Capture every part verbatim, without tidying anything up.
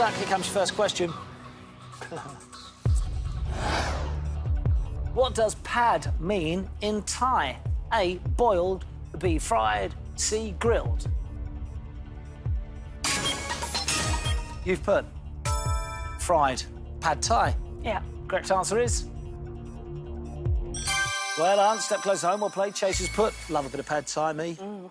that, here comes your first question. What does pad mean in Thai? A, boiled, B, fried, C, grilled. You've put fried. Pad Thai. Yeah. Correct answer is... Well, Aunt, step close home. We'll play Chase's Put. Love a bit of Pad Thai, me. Mm.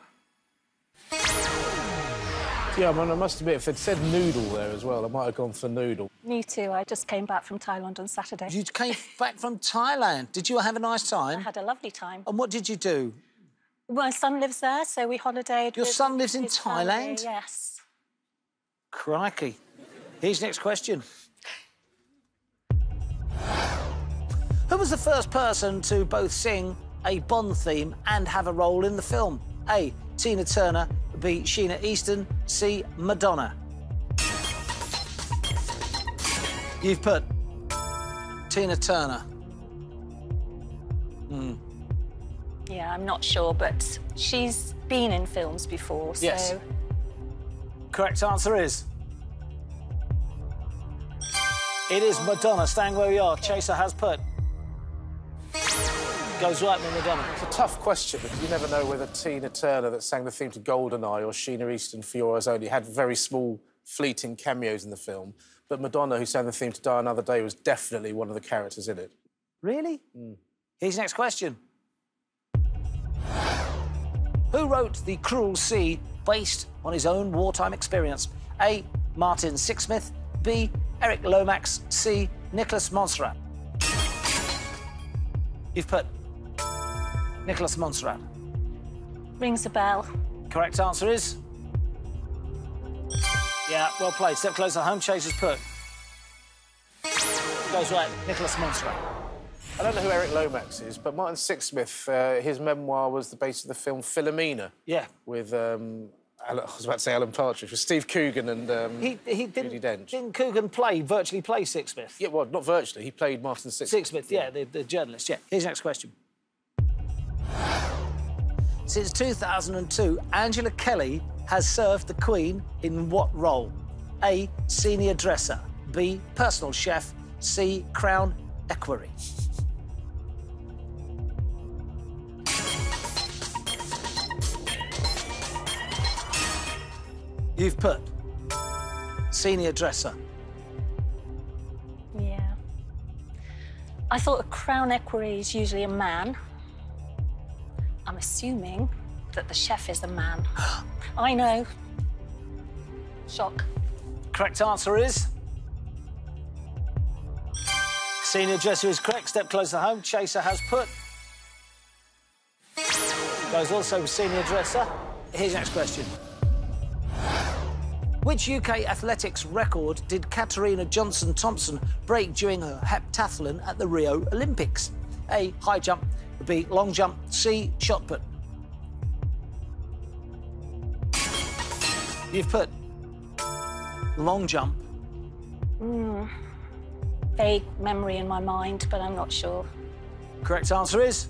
Yeah, I must admit, if they'd said noodle there as well, I might have gone for noodle. Me too. I just came back from Thailand on Saturday. You came back from Thailand? Did you have a nice time? I had a lovely time. And what did you do? My son lives there, so we holidayed. Your with son lives in Thailand? Family, yes. Crikey. Here's next question. Who was the first person to both sing a Bond theme and have a role in the film? A, Tina Turner, B, Sheena Easton, C, Madonna. You've put Tina Turner. Mm. Yeah, I'm not sure, but she's been in films before, so... Yes. Correct answer is... It is Madonna, staying where we are. Chaser has put. Goes right with Madonna. It's a tough question because you never know whether Tina Turner, that sang the theme to Goldeneye, or Sheena Easton for Your Eyes Only, had very small, fleeting cameos in the film. But Madonna, who sang the theme to Die Another Day, was definitely one of the characters in it. Really? Mm. Here's next question. Who wrote The Cruel Sea based on his own wartime experience? A, Martin Sixsmith, B, Eric Lomax, C, Nicholas Montserrat. You've put Nicholas Montserrat. Rings a bell. Correct answer is... Yeah, well played. Step closer home, Chaser's put. Goes right, Nicholas Montserrat. I don't know who Eric Lomax is, but Martin Sixsmith, uh, his memoir was the basis of the film Philomena. Yeah. With... Um... I was about to say Alan Partridge, with Steve Coogan and um, he, he didn't, Judi Dench. Didn't Coogan play, virtually play Sixsmith? Yeah, well, not virtually, he played Martin Sixsmith. Sixsmith, yeah, yeah the, the journalist, yeah. Here's the next question. Since two thousand two, Angela Kelly has served the Queen in what role? A, senior dresser, B, personal chef, C, crown equerry. You've put senior dresser. Yeah. I thought a crown equerry is usually a man. I'm assuming that the chef is a man. I know. Shock. Correct answer is... Senior dresser is correct. Step closer home. Chaser has put. Goes also with senior dresser. Here's your next question. Which U K athletics record did Katerina Johnson-Thompson break during her heptathlon at the Rio Olympics? A, high jump, B, long jump, C, shot put. You've put long jump. Mm. Vague memory in my mind, but I'm not sure. Correct answer is...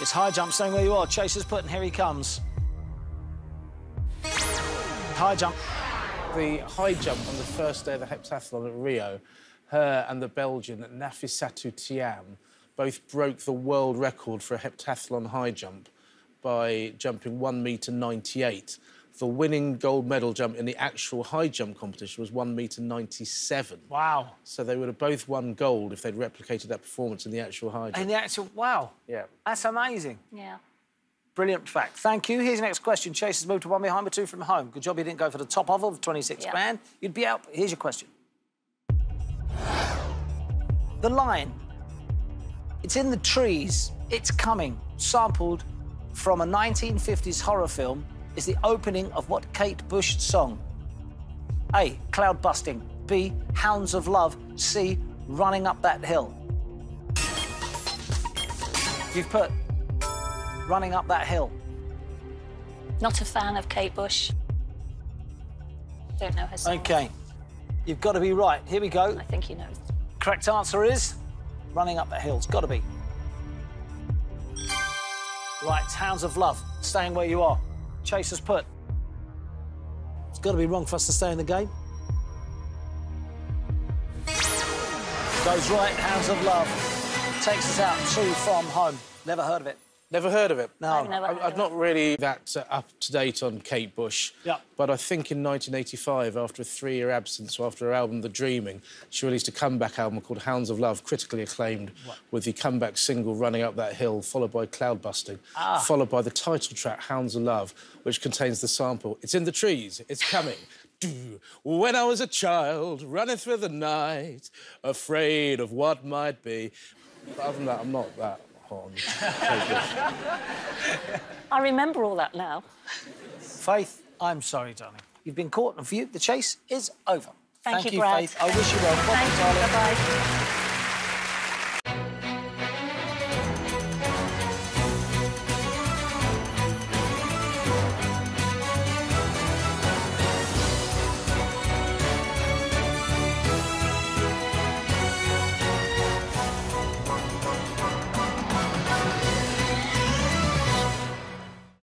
It's high jump, staying where you are. Chaser's put, and here he comes. High jump. The high jump on the first day of the heptathlon at Rio, her and the Belgian Nafissatou Tiam both broke the world record for a heptathlon high jump by jumping one metre ninety-eight. The winning gold medal jump in the actual high jump competition was one metre ninety-seven. Wow. So they would have both won gold if they'd replicated that performance in the actual high jump. In the actual... Wow. Yeah. That's amazing. Yeah. Brilliant fact. Thank you. Here's the next question. Chase has moved to one behind with two from home. Good job you didn't go for the top of of twenty-six yeah. grand. You'd be out. Here's your question. The Line. It's in the trees. It's coming. Sampled from a nineteen fifties horror film is the opening of what Kate Bush song? A, Cloudbusting. B, Hounds of Love. C, Running Up That Hill. You've put... Running Up That Hill. Not a fan of Kate Bush. Don't know her song. OK. You've got to be right. Here we go. I think he knows. Correct answer is... Running Up That Hill. It's got to be. Right, Hounds of Love. Staying where you are. Chaser's put. got to be wrong for us to stay in the game. Goes right, Hounds of Love. Takes us out to From Home. Never heard of it. Never heard of it? No. I've never heard I, I'm of not really that uh, up to date on Kate Bush. Yeah. But I think in nineteen eighty-five, after a three-year absence, after her album The Dreaming, she released a comeback album called Hounds of Love, critically acclaimed, what? with the comeback single Running Up That Hill, followed by Cloudbusting, ah. followed by the title track Hounds of Love, which contains the sample It's in the Trees, It's Coming. When I was a child, running through the night, afraid of what might be. But other than that, I'm not that. I remember all that now. Faith, I'm sorry, darling. You've been caught in a view. The chase is over. Thank, Thank you, you Faith. I wish you well. Thank you. Bye-bye.